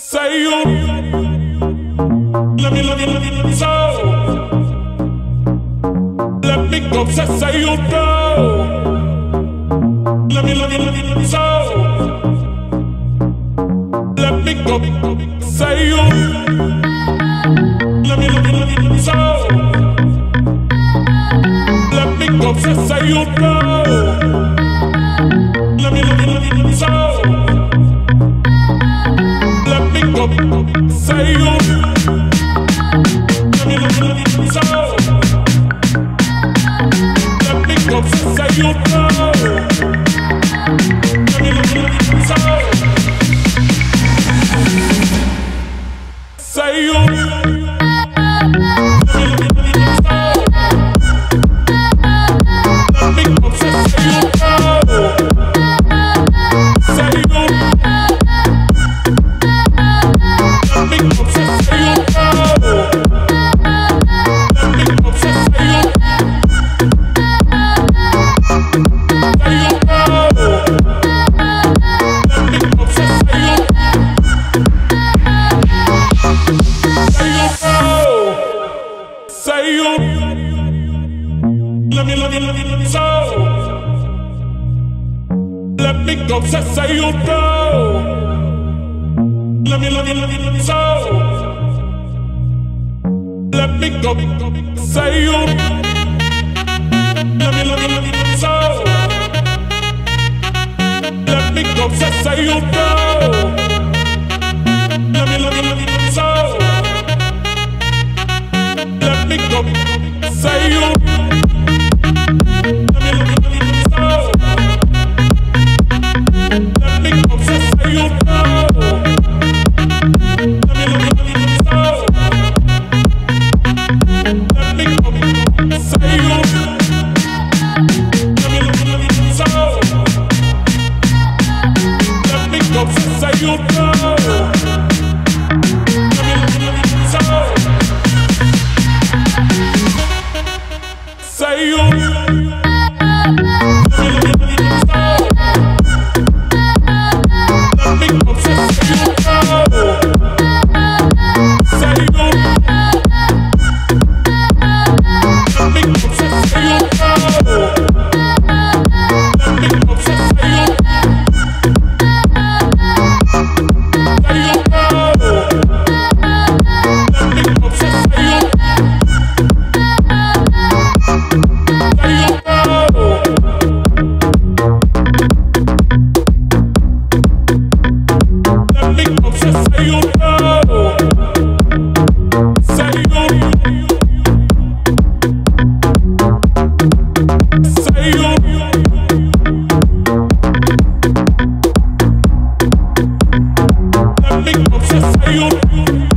Say you love me so. Let me go, say you go. Love me so. Let me go, say you. Love me so. Let me go, say you go. Love me so. Say you love me so. Let me go, say you love me so. Say you love me so. Let me go, say you love me. Let me so. Let me go, say you go. Let me so. Let me go, say you. Let me so. Let me go, say you go. Let me so. Let me go, say you. Let me go, say you.